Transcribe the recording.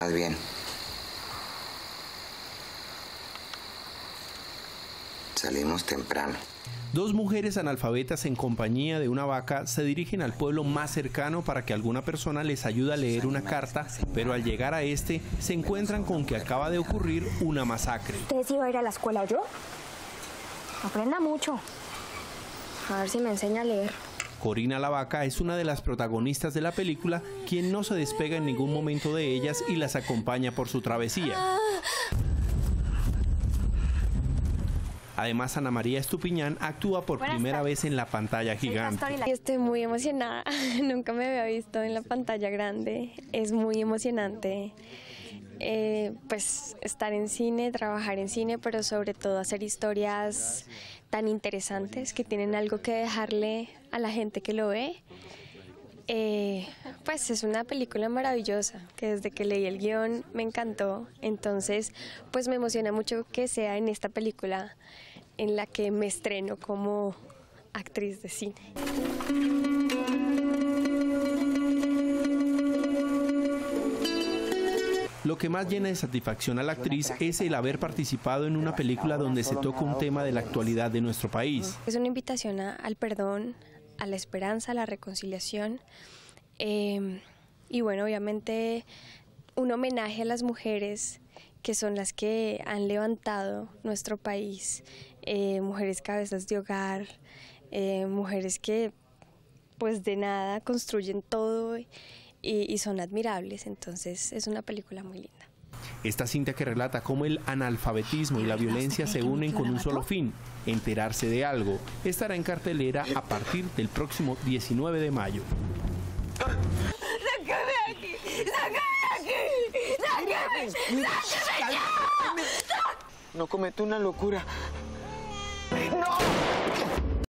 Más bien. Salimos temprano. Dos mujeres analfabetas en compañía de una vaca se dirigen al pueblo más cercano para que alguna persona les ayude a leer una carta, pero al llegar a este se encuentran con que acaba de ocurrir una masacre. ¿Ustedes iban a ir a la escuela o yo? Aprenda mucho. A ver si me enseña a leer. Corina Lavaca es una de las protagonistas de la película, quien no se despega en ningún momento de ellas y las acompaña por su travesía. Además, Ana María Estupiñán actúa por primera vez en la pantalla gigante. Estoy muy emocionada, nunca me había visto en la pantalla grande, es muy emocionante pues estar en cine, trabajar en cine, pero sobre todo hacer historias tan interesantes que tienen algo que dejarle a la gente que lo ve. Pues es una película maravillosa, que desde que leí el guión me encantó, entonces pues me emociona mucho que sea en esta película en la que me estreno como actriz de cine. Lo que más llena de satisfacción a la actriz es el haber participado en una película donde se toca un tema de la actualidad de nuestro país. Es una invitación al perdón, a la esperanza, a la reconciliación y bueno, obviamente un homenaje a las mujeres que son las que han levantado nuestro país, mujeres cabezas de hogar, mujeres que pues de nada construyen todo y son admirables, entonces es una película muy linda. Esta cinta que relata cómo el analfabetismo y la violencia se unen con un solo fin, enterarse de algo, estará en cartelera a partir del próximo 19 de mayo. ¡Sácame aquí! ¡Sácame aquí! ¡Sácame! ¡No cometo una locura! ¡No!